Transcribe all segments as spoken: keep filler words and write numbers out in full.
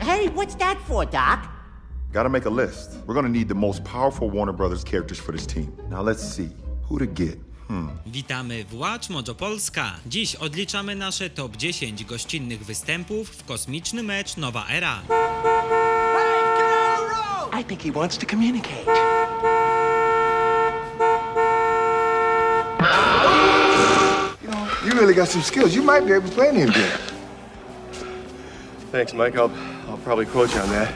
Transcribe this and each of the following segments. Hey, what's that for, Doc? Gotta make a list. We're gonna need the most powerful Warner Brothers characters for this team. Now let's see who to get. Hmm. Witamy w WatchMojo Polska. Dziś odliczamy nasze top dziesięć gościnnych występów w kosmiczny mecz Nowa Era. I think he wants to communicate. You know, you really got some skills. You might be able to play in the N B A. Thanks, Mike. I'll, I'll probably quote you on that.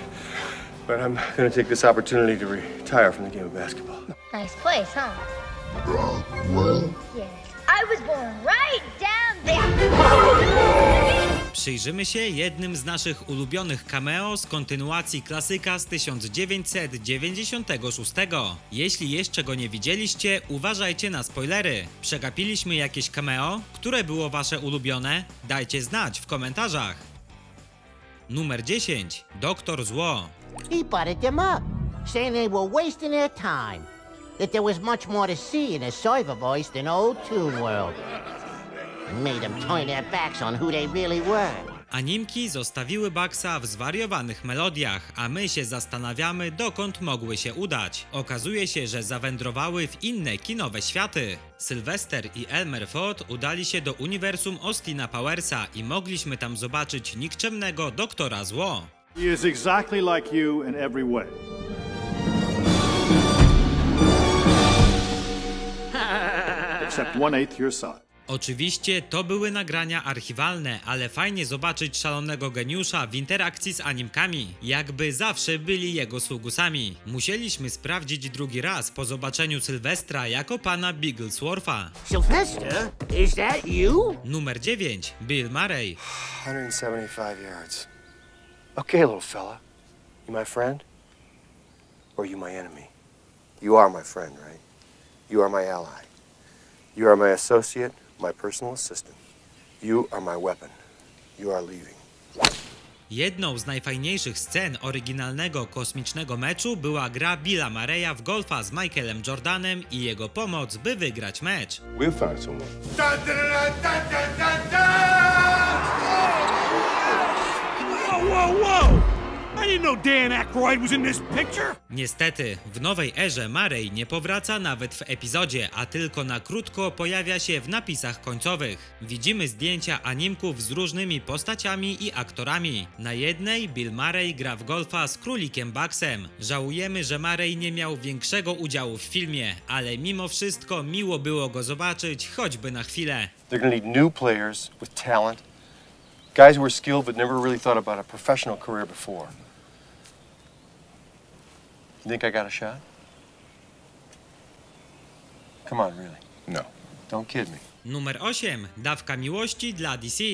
But I'm gonna take this opportunity to retire from the game of basketball. Nice place, huh? Well. Yes. I was born right down there. Przyjrzymy się jednym z naszych ulubionych cameo z kontynuacji klasyka z tysiąc dziewięćset dziewięćdziesiątego szóstego. Jeśli jeszcze go nie widzieliście, uważajcie na spoilery. Przegapiliśmy jakieś cameo? Które było wasze ulubione? Dajcie znać w komentarzach. Numer dziesięć. Doktor Zło. He butted them up, saying they were wasting their time. That there was much more to see in a cyber voice than old Toon World. Made them turn their backs on who they really were. Animki zostawiły Bucksa w Zwariowanych melodiach, a my się zastanawiamy, dokąd mogły się udać. Okazuje się, że zawędrowały w inne kinowe światy. Sylwester i Elmer Fudd udali się do uniwersum Austina Powersa i mogliśmy tam zobaczyć nikczemnego Doktora Zło. He is exactly like you in every way. Except one-eighth your size. Oczywiście to były nagrania archiwalne, ale fajnie zobaczyć szalonego geniusza w interakcji z animkami, jakby zawsze byli jego sługusami. Musieliśmy sprawdzić drugi raz po zobaczeniu Sylwestra jako pana Bigglesworth'a. Sylwester, is that you? Numer dziewięć. Bill Murray. sto siedemdziesiąt pięć yards. Okay, little fella. You my friend? Or you my enemy? You are my friend, right? You are my ally. You are my associate, my personal assistant. You are my weapon. You are leaving. Jedną z najfajniejszych scen oryginalnego kosmicznego meczu była gra Billa Murraya w golfa z Michaelem Jordanem i jego pomoc, by wygrać mecz. We'll find someone. Da, da, da, da, da, da! Whoa, whoa, whoa! I didn't know Dan Ackroyd was in this picture. Niestety, w Nowej Erze Murray nie powraca nawet w epizodzie, a tylko na krótko pojawia się w napisach końcowych. Widzimy zdjęcia animków z różnymi postaciami i aktorami. Na jednej Bill Murray gra w golfa z królikiem Bucksem. Żałujemy, że Murray nie miał większego udziału w filmie, ale mimo wszystko miło było go zobaczyć, choćby na chwilę. They're gonna need new players with talent. Guys who were skilled but never really thought about a professional career before. You think I got a shot? Come on, really? No. Don't kid me. Numer osiem. Dawka miłości dla D C.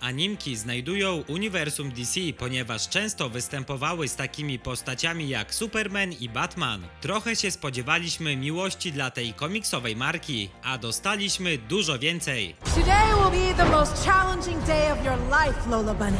Animki znajdują uniwersum D C, ponieważ często występowały z takimi postaciami jak Superman i Batman. Trochę się spodziewaliśmy miłości dla tej komiksowej marki, a dostaliśmy dużo więcej. Today will be the most challenging day of your life, Lola Bunny.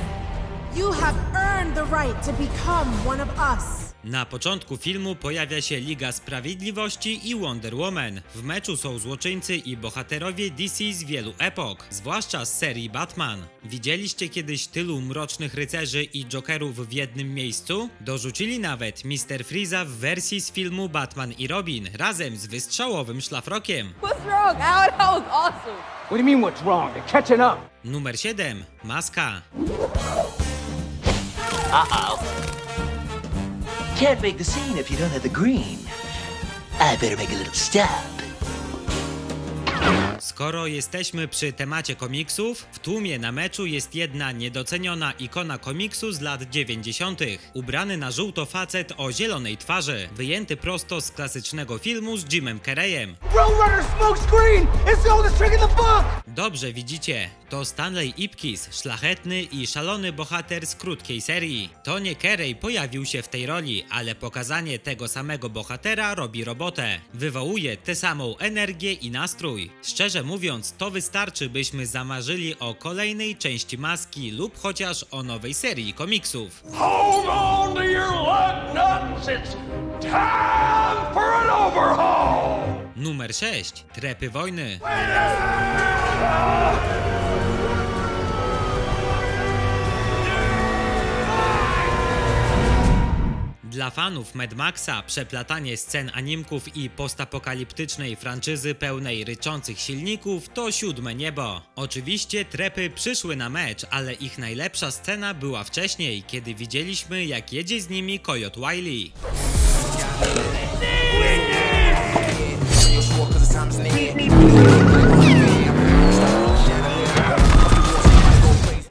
You have earned the right to become one of us. Na początku filmu pojawia się Liga Sprawiedliwości i Wonder Woman. W meczu są złoczyńcy i bohaterowie D C z wielu epok, zwłaszcza z serii Batman. Widzieliście kiedyś tylu mrocznych rycerzy i Jokerów w jednym miejscu? Dorzucili nawet mister Freeza w wersji z filmu Batman i Robin, razem z wystrzałowym szlafrokiem. What's wrong? That was awesome. What do you mean what's wrong? They're catching up. Numer siedem. Maska. Uh-oh. Can't make the scene if you don't have the green. I better make a little stop. Skoro jesteśmy przy temacie komiksów, w tłumie na meczu jest jedna niedoceniona ikona komiksu z lat dziewięćdziesiątych. Ubrany na żółto facet o zielonej twarzy, wyjęty prosto z klasycznego filmu z Jimem Carreyem. Dobrze widzicie, to Stanley Ipkiss, szlachetny i szalony bohater z krótkiej serii. To nie Carrey pojawił się w tej roli, ale pokazanie tego samego bohatera robi robotę. Wywołuje tę samą energię i nastrój. Szczerze mówiąc, to wystarczy, byśmy zamarzyli o kolejnej części Maski lub chociaż o nowej serii komiksów. Hold on to your lug nuts, it's time for an overhaul! Numer sześć. Trepy wojny. Dla fanów Mad Maxa przeplatanie scen animków i postapokaliptycznej franczyzy pełnej ryczących silników to siódme niebo. Oczywiście trepy przyszły na mecz, ale ich najlepsza scena była wcześniej, kiedy widzieliśmy, jak jedzie z nimi Coyote Wiley.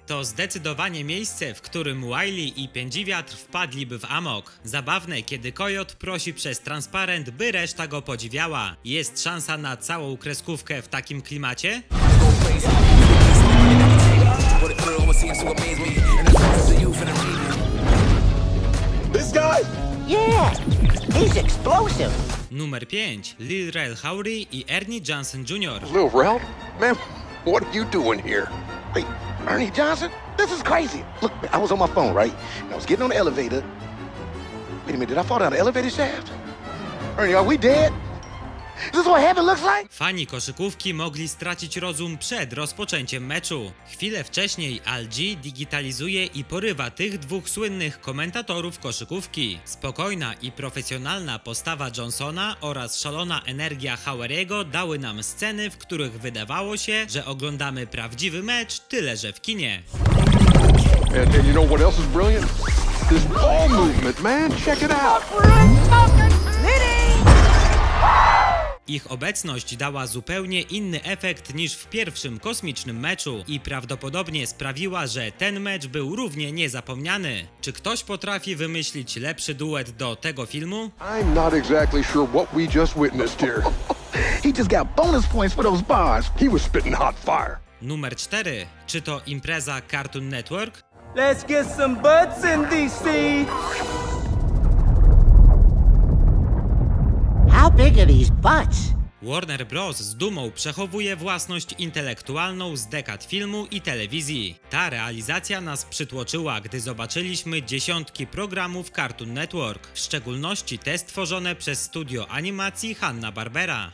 To zdecydowanie miejsce, w którym Wiley i Pędziwiatr wpadliby w amok. Zabawne, kiedy Coyote prosi przez transparent, by reszta go podziwiała. Jest szansa na całą kreskówkę w takim klimacie? This guy? Yeah, he's explosive. Numer pięć. Lil Rel Howery i Ernie Johnson junior Lil Rel? Man, what are you doing here? Wait. Ernie Johnson? This is crazy. Look, I was on my phone, right? And I was getting on the elevator. Wait a minute, did I fall down the elevator shaft? Ernie, are we dead? Is this what heaven looks like? Fani koszykówki mogli stracić rozum przed rozpoczęciem meczu. Chwilę wcześniej Al G digitalizuje i porywa tych dwóch słynnych komentatorów koszykówki. Spokojna i profesjonalna postawa Johnsona oraz szalona energia Howery'ego dały nam sceny, w których wydawało się, że oglądamy prawdziwy mecz, tyle że w kinie. And, and you know what else is brilliant? This ball movement, man. Check it out. Ich obecność dała zupełnie inny efekt niż w pierwszym kosmicznym meczu i prawdopodobnie sprawiła, że ten mecz był równie niezapomniany. Czy ktoś potrafi wymyślić lepszy duet do tego filmu? I'm not exactly sure what we just witnessed here. He just got bonus points for those bars. He was spitting hot fire. Numer cztery. Czy to impreza Cartoon Network? Let's get some butts in D C. Warner Bros. Z dumą przechowuje własność intelektualną z dekad filmu i telewizji. Ta realizacja nas przytłoczyła, gdy zobaczyliśmy dziesiątki programów Cartoon Network, w szczególności te stworzone przez studio animacji Hanna Barbera.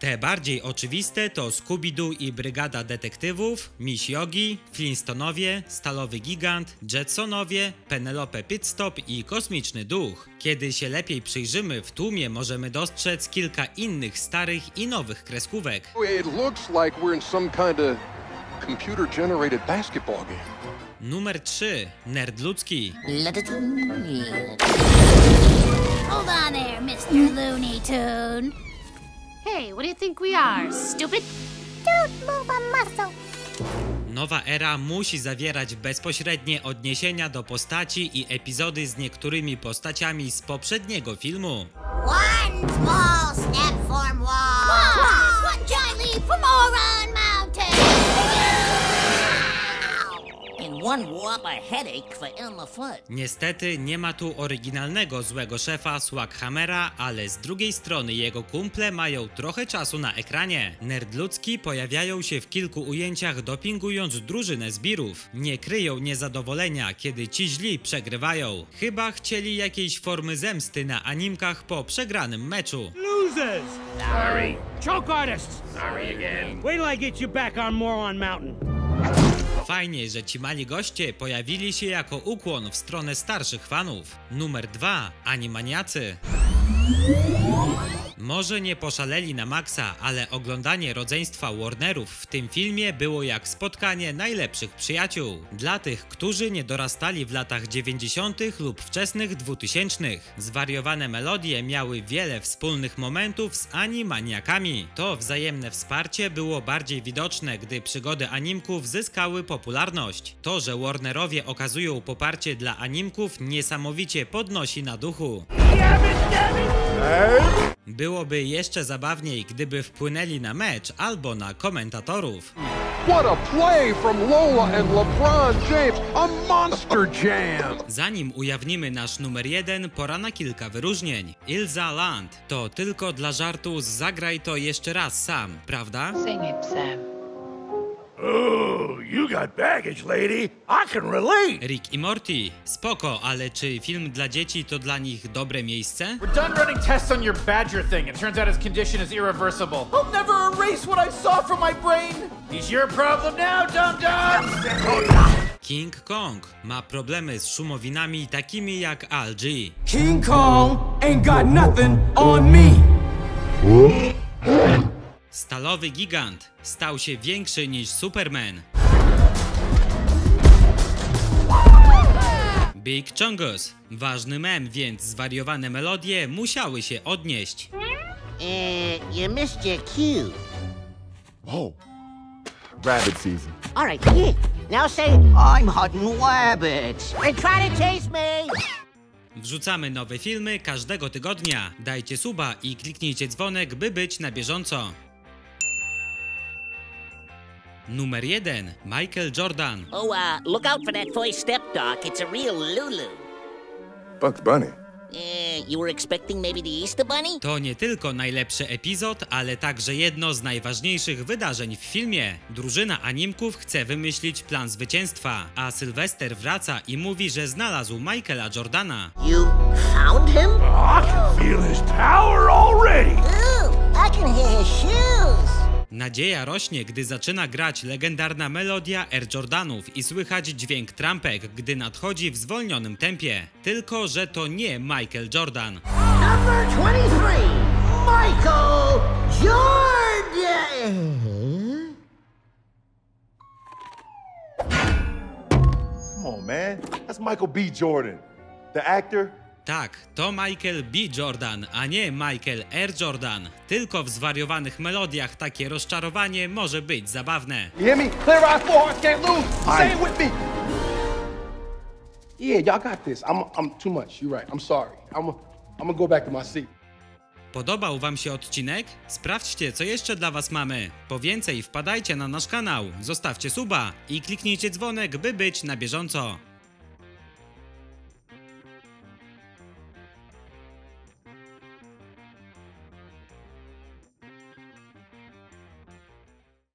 Te bardziej oczywiste to Scooby-Doo i Brygada Detektywów, Miś Yogi, Flintstonowie, Stalowy Gigant, Jetsonowie, Penelope Pitstop i Kosmiczny Duch. Kiedy się lepiej przyjrzymy, w tłumie możemy dostrzec kilka innych starych i nowych kreskówek. Numer trzy. Nerd ludzki. Hold on there, mister Looney Tune. Hey, what do you think we are, stupid? Don't move a muscle. Nowa Era musi zawierać bezpośrednie odniesienia do postaci i epizody z niektórymi postaciami z poprzedniego filmu. One small step for one. One giant leap from Oran Mountain. And one whopper headache for Elmer Fudd. Niestety nie ma tu oryginalnego złego szefa Swaghammera, ale z drugiej strony jego kumple mają trochę czasu na ekranie. Nerdludzki pojawiają się w kilku ujęciach, dopingując drużynę zbirów. Nie kryją niezadowolenia, kiedy ci źli przegrywają. Chyba chcieli jakiejś formy zemsty na animkach po przegranym meczu. Losers! Sorry. Choke artists! Sorry again. Wait till I get you back on Moron Mountain. Fajnie, że ci mali goście pojawili się jako ukłon w stronę starszych fanów. Numer dwa. Animaniacy. Może nie poszaleli na maksa, ale oglądanie rodzeństwa Warnerów w tym filmie było jak spotkanie najlepszych przyjaciół. Dla tych, którzy nie dorastali w latach dziewięćdziesiątych lub wczesnych dwutysięcznych. Zwariowane melodie miały wiele wspólnych momentów z animaniakami. To wzajemne wsparcie było bardziej widoczne, gdy przygody animków zyskały popularność. To, że Warnerowie okazują poparcie dla animków, niesamowicie podnosi na duchu. Byłoby jeszcze zabawniej, gdyby wpłynęli na mecz albo na komentatorów. What a play from Lola and LeBron James, a monster jam! Zanim ujawnimy nasz numer jeden, pora na kilka wyróżnień. Ilza Land to tylko dla żartu z Zagraj to jeszcze raz sam, prawda? Sing it, Sam. Ooh, you got baggage, lady. I can relate. Rick i Morty. Spoko, ale czy film dla dzieci to dla nich dobre miejsce? We're done running tests on your badger thing. It turns out his condition is irreversible. I'll never erase what I saw from my brain. It's your problem now, dum-dum. King Kong ma problemy z szumowinami takimi jak Al G. King Kong ain't got nothing on me. Stalowy Gigant stał się większy niż Superman. Big Chungus. Ważny mem, więc zwariowane melodie musiały się odnieść. Eee, you missed your cue. Oh. Rabbit season. All right, yeah. Now say I'm hunting rabbits. They're trying to chase me. Wrzucamy nowe filmy każdego tygodnia. Dajcie suba i kliknijcie dzwonek, by być na bieżąco. Numer jeden. Michael Jordan. Oh, uh, look out for that voice step, Doc. It's a real Lulu. Bugs Bunny. Eh, you were expecting maybe the Easter Bunny? To nie tylko najlepszy epizod, ale także jedno z najważniejszych wydarzeń w filmie. Drużyna animków chce wymyślić plan zwycięstwa, a Sylwester wraca i mówi, że znalazł Michaela Jordana. You found him? I can feel his power already. Ooh, I can hear his shoes. Nadzieja rośnie, gdy zaczyna grać legendarna melodia Air Jordanów i słychać dźwięk trampek, gdy nadchodzi w zwolnionym tempie. Tylko że to nie Michael Jordan. Numer dwadzieścia trzy. Michael Jordan. Come on, man. That's Michael B. Jordan. The actor. Tak, to Michael B. Jordan, a nie Michael R. Jordan. Tylko w zwariowanych melodiach takie rozczarowanie może być zabawne. Podobał wam się odcinek? Sprawdźcie, co jeszcze dla was mamy. Po więcej wpadajcie na nasz kanał, zostawcie suba i kliknijcie dzwonek, by być na bieżąco.